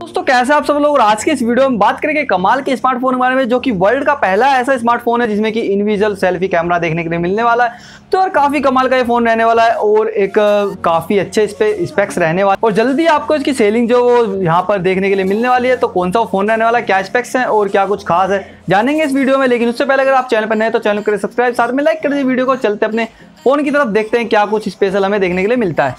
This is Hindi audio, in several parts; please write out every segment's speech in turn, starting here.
दोस्तों कैसे आप सब लोग। और आज के इस वीडियो में बात करेंगे कमाल के स्मार्टफोन के बारे में, जो कि वर्ल्ड का पहला ऐसा स्मार्टफोन है जिसमें कि इनविजुअल सेल्फी कैमरा देखने के लिए मिलने वाला है। तो यार काफी कमाल का ये फोन रहने वाला है और एक काफी अच्छे इस पे स्पेक्स रहने वाला है और जल्दी आपको इसकी सेलिंग जो वो यहाँ पर देखने के लिए मिलने वाली है। तो कौन सा फोन रहने वाला है, क्या स्पेक्स है और क्या कुछ खास है, जानेंगे इस वीडियो में। लेकिन उससे पहले अगर आप चैनल पर नए तो चैनल करें सब्सक्राइब, साथ में लाइक कर दीजिए वीडियो को। चलते अपने फोन की तरफ, देखते हैं क्या कुछ स्पेशल हमें देखने के लिए मिलता है।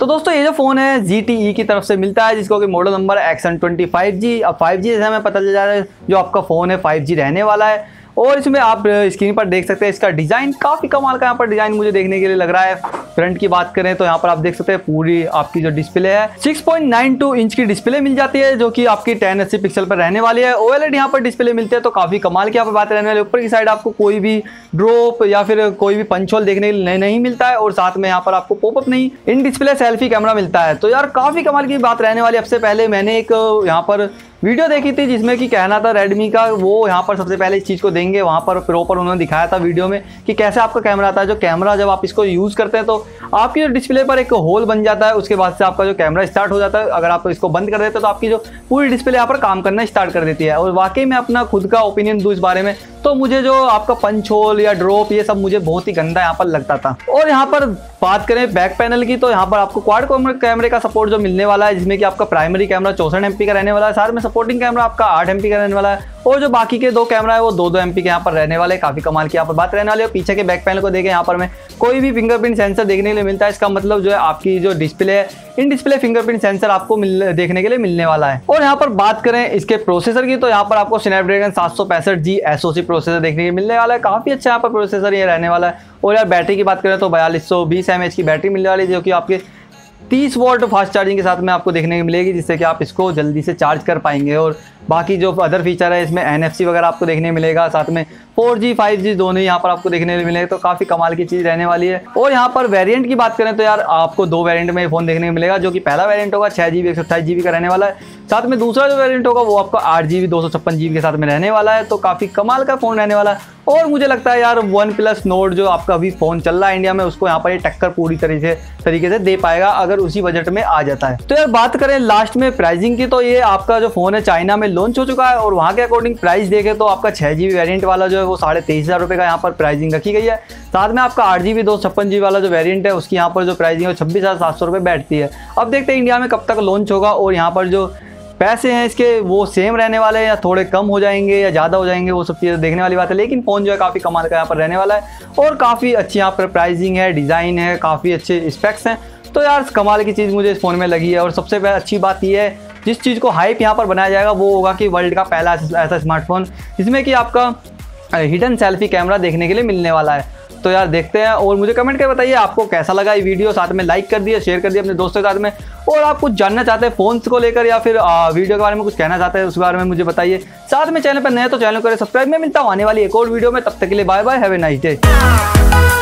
तो दोस्तों ये जो फ़ोन है ZTE की तरफ से मिलता है, जिसको कि मॉडल नंबर Axon 20 5G। अब 5G जैसे हमें पता चल जाता है जो आपका फ़ोन है 5G रहने वाला है। और इसमें आप स्क्रीन पर देख सकते हैं इसका डिज़ाइन काफ़ी कमाल का यहाँ पर डिज़ाइन मुझे देखने के लिए लग रहा है। फ्रंट की बात करें तो यहाँ पर आप देख सकते हैं पूरी आपकी जो डिस्प्ले है 6.92 इंच की डिस्प्ले मिल जाती है, जो कि आपकी 1080 पिक्सल पर रहने वाली है। OLED यहाँ पर डिस्प्ले मिलते हैं तो काफ़ी कमाल की यहाँ पर बात रहने वाली है। ऊपर की साइड आपको कोई भी ड्रॉप या फिर कोई भी पंच होल देखने के लिए नहीं मिलता है और साथ में यहाँ पर आपको पॉपअप नहीं, इन डिस्प्ले सेल्फी कैमरा मिलता है। तो यार काफ़ी कमाल की बात रहने वाली है। सबसे पहले मैंने एक यहाँ पर वीडियो देखी थी जिसमें कि कहना था रेडमी का, वो यहाँ पर सबसे पहले इस चीज़ को देंगे। वहाँ पर प्रॉपर उन्होंने दिखाया था वीडियो में कि कैसे आपका कैमरा आता है, जो कैमरा जब आप इसको यूज़ करते हैं तो आपकी जो डिस्प्ले पर एक होल बन जाता है, उसके बाद से आपका जो कैमरा स्टार्ट हो जाता है। अगर आप इसको बंद कर देते हो तो आपकी जो पूरी डिस्प्ले यहाँ पर काम करना स्टार्ट कर देती है। और वाकई में अपना खुद का ओपिनियन दूँ इस बारे में, तो मुझे जो आपका पंच होल या ड्रॉप ये सब मुझे बहुत ही गंदा यहाँ पर लगता था। और यहाँ पर बात करें बैक पैनल की तो यहाँ पर आपको क्वाड कैमरे का सपोर्ट जो मिलने वाला है, जिसमें कि आपका प्राइमरी कैमरा 64 MP का रहने वाला है, साथ में सपोर्टिंग कैमरा आपका 8 MP का रहने वाला है और जो बाकी के दो कैमरा है वो 2-2 MP के यहाँ पर रहने वाले। काफ़ी कमाल की यहाँ पर बात रहने वाली है। पीछे के बैक पैनल को देखें, यहाँ पर मैं कोई भी फिंगरप्रिंट सेंसर देखने के लिए मिलता है। इसका मतलब जो है आपकी जो डिस्प्ले है, इन डिस्प्ले फिंगरप्रिंट सेंसर आपको देखने के लिए मिलने वाला है। और यहाँ पर बात करें इसके प्रोसेसर की तो यहाँ पर आपको स्नैपड्रैगन 765G SoC प्रोसेसर देखने के लिए मिलने वाला है। काफ़ी अच्छा यहाँ पर प्रोसेसर ये रहने वाला है। और यार बैटरी की बात करें तो 4220 mAh की बैटरी मिलने वाली है, जो कि आपके 30 वॉट फास्ट चार्जिंग के साथ में आपको देखने को मिलेगी, जिससे कि आप इसको जल्दी से चार्ज कर पाएंगे। और बाकी जो अदर फीचर है इसमें NFC वगैरह आपको देखने मिलेगा, साथ में 4G 5G दोनों यहाँ पर आपको देखने को मिलेगा। तो काफ़ी कमाल की चीज़ रहने वाली है। और यहाँ पर वेरिएंट की बात करें तो यार आपको 2 वेरिएंट में फ़ोन देखने को मिलेगा, जो कि पहला वेरिएंट होगा 6GB 128GB का रहने वाला है, साथ में दूसरा जो वेरिएंट होगा वो आपका 8GB 256GB के साथ में रहने वाला है। तो काफ़ी कमाल का फ़ोन रहने वाला है। और मुझे लगता है यार OnePlus Nord जो आपका अभी फ़ोन चल रहा है इंडिया में, उसको यहाँ पर ये टक्कर पूरी तरीके से दे पाएगा अगर उसी बजट में आ जाता है। तो यार बात करें लास्ट में प्राइसिंग की तो ये आपका जो फ़ोन है चाइना में लॉन्च हो चुका है और वहाँ के अकॉर्डिंग प्राइस देखें तो आपका 6GB वेरिएंट वाला जो है वो 23,500 रुपये का यहाँ पर प्राइसिंग रखी गई है। साथ में आपका 8GB 256GB वाला जो वेरिएंट है उसकी यहाँ पर जो प्राइसिंग है 26,700 रुपये बैठती है। अब देखते हैं इंडिया में कब तक लॉन्च होगा और यहाँ पर जो पैसे हैं इसके वो सेम रहने वाले हैं या थोड़े कम हो जाएंगे या ज़्यादा हो जाएंगे, वो सब चीज़ें देखने वाली बात है। लेकिन फ़ोन जो है काफ़ी कमाल का यहाँ पर रहने वाला है और काफ़ी अच्छी यहाँ पर प्राइसिंग है, डिज़ाइन है, काफ़ी अच्छे स्पेक्स हैं। तो यार कमाल की चीज़ मुझे इस फ़ोन में लगी है। और सबसे अच्छी बात यह है जिस चीज़ को हाइप यहाँ पर बनाया जाएगा वो होगा कि वर्ल्ड का पहला ऐसा स्मार्टफोन जिसमें कि आपका हिडन सेल्फी कैमरा देखने के लिए मिलने वाला है। तो यार देखते हैं और मुझे कमेंट करके बताइए आपको कैसा लगा ये वीडियो, साथ में लाइक कर दिए, शेयर कर दिए अपने दोस्तों के साथ में। और आप कुछ जानना चाहते हैं फोन्स को लेकर या फिर वीडियो के बारे में कुछ कहना चाहते हैं उस बारे में मुझे बताइए। साथ में चैनल पर नए तो चैनल को सब्सक्राइब। मैं मिलता हूँ आने वाली एक और वीडियो में, तब तक के लिए bye bye, have a nice day.